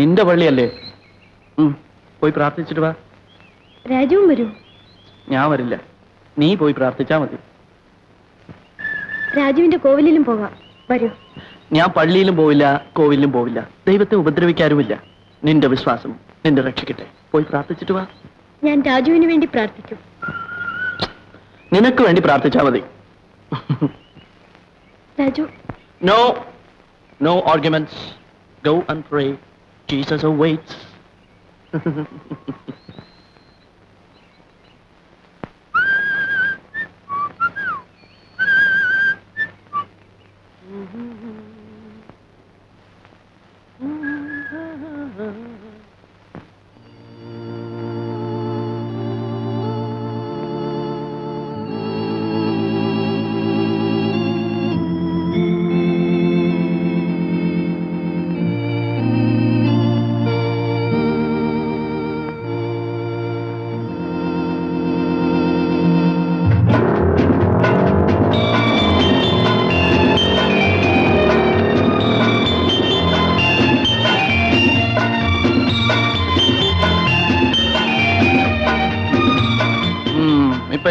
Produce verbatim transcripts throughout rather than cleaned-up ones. നിന്റെ പള്ളിയല്ലേ? പോയി പ്രാർത്ഥിച്ചിട്ട് വാ. രാജുവും വരൂ. ഞാൻ വരില്ല, നീ പോയി പ്രാർത്ഥിച്ചാ മതി. രാജുവിന്റെ കോവിലും പോവാ, വരൂ. ഞാൻ പള്ളിയിലും പോവില്ല, കോവിലും പോവില്ല. ദൈവത്തെ ഉപദ്രവിക്കാറുമില്ല. നിന്റെ വിശ്വാസം നിന്റെ രക്ഷിക്കട്ടെ. പോയി പ്രാർത്ഥിച്ചിട്ട് വാ. ഞാൻ രാജുവിന് വേണ്ടി പ്രാർത്ഥിക്കും. നിനക്ക് വേണ്ടി പ്രാർത്ഥിച്ചാ മതി. Raju. No, no arguments. Go and pray. Jesus awaits.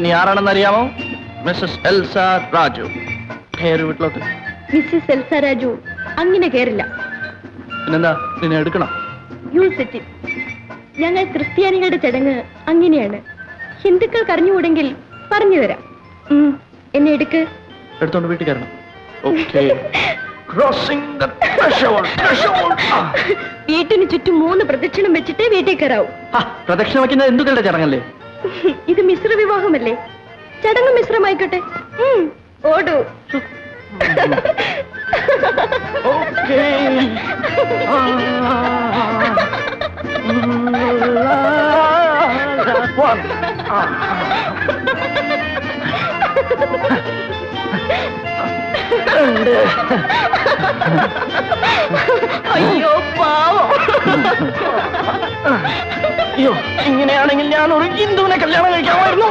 നീ ആരാണെന്ന് അറിയാമോ? Mrs Elsa Raju. കയറി വീട്ടിലോട്ട്. മിസ്സസ് എൽസ രാജു അങ്ങനെ കയറില്ല. പിന്നെന്താ? നിന്നെ എടുക്കണം. ഞങ്ങൾ ക്രിസ്ത്യാനികളുടെ ചടങ്ങ് അങ്ങനെയാണ്. ഹിന്ദുക്കൾ കറിഞ്ഞുകൂടെങ്കിൽ പറഞ്ഞു തരാം. എന്നെ എടുക്ക്. എടുത്തോണ്ട് വീട്ടിൽ കയറണം. വീട്ടിന് ചുറ്റും മൂന്ന് പ്രദക്ഷിണം വെച്ചിട്ടേ വീട്ടിൽ കയറാവൂ. പ്രദക്ഷിണം വെക്കുന്നത് ഹിന്ദുക്കളുടെ ചടങ്ങല്ലേ? ഇത് മിശ്ര വിവാഹമല്ലേ? ചടങ്ങ് മിശ്രമായിക്കോട്ടെ. ഓടൂ. അയ്യോ പാവം. അയ്യോ, ഇങ്ങനെയാണെങ്കിൽ ഞാൻ ഒരു ഹിന്ദുവിനെ കല്യാണം കഴിക്കാമായിരുന്നു.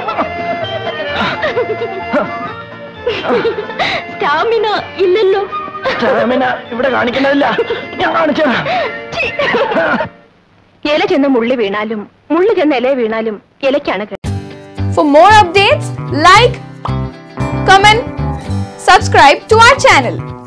സ്റ്റാമിന ഇല്ലല്ലോ. സ്റ്റാമിന ഇവിടെ കാണിക്കണമില്ല, ഞാൻ കാണിച്ചു. ഇല ചെന്ന് മുള്ളി വീണാലും മുള്ളി ചെന്ന് ഇല വീണാലും ഇലക്കാണ്. For more updates, like, comment, subscribe to our channel.